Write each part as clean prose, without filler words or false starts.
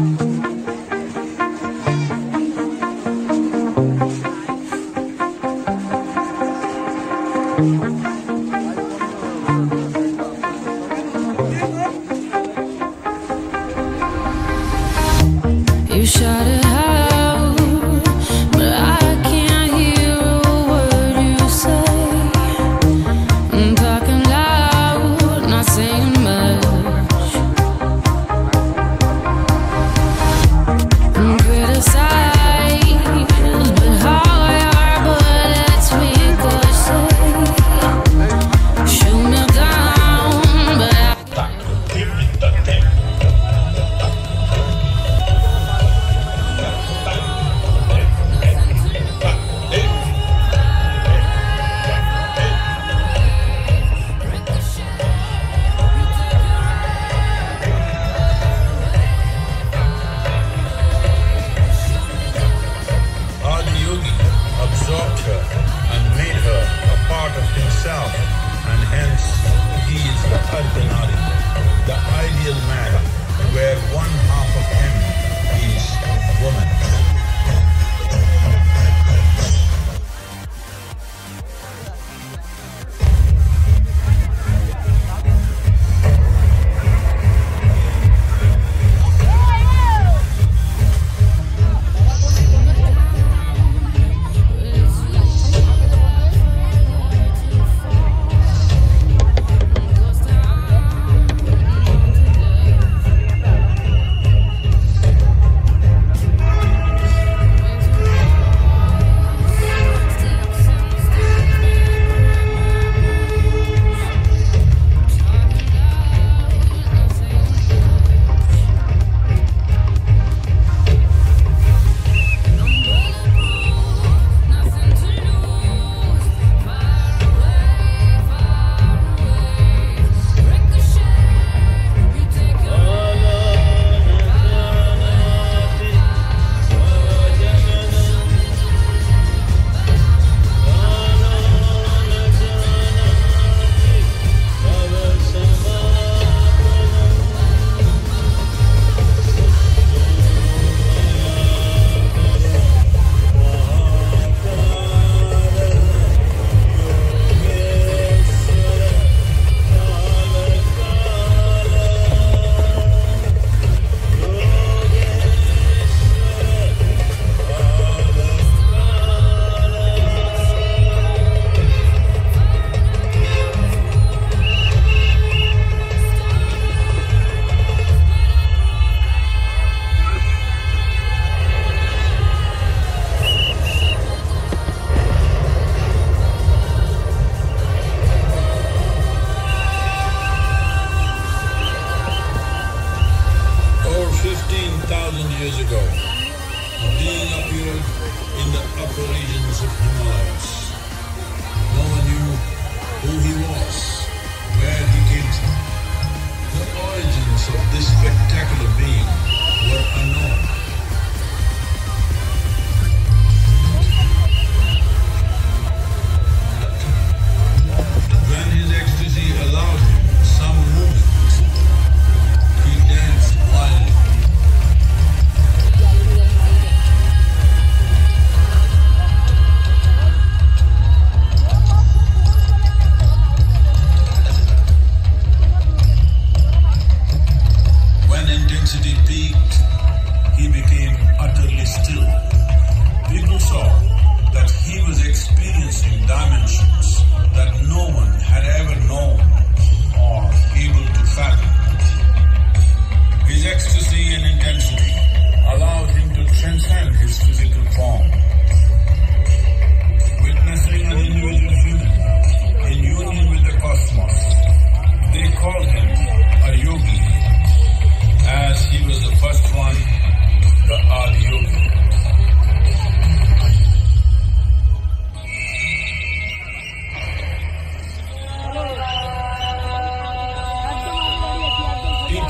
You shot it out, but I can't hear a word you say. I'm talking loud, not saying much. I'm criticized. Absorbed her and made her a part of himself, and hence he is the ordinary, the ideal man, where one half of him is woman. Years ago, being appeared in the upper regions of Himalayas. No one knew who he was, where he came from. The origins of this spectacular being were unknown.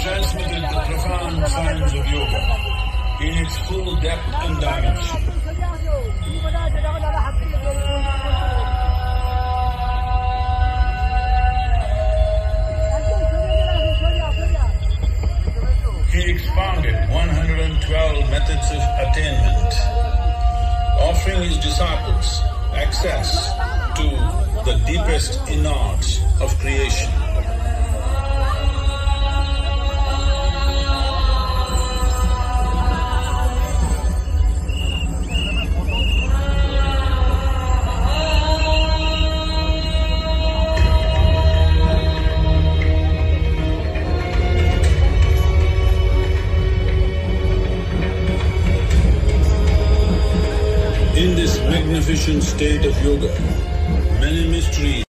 Transmitted the profound science of yoga in its full depth and dimension. He expounded 100 methods of attainment, offering his disciples access to the deepest innards of creation. In this magnificent state of yoga, many mysteries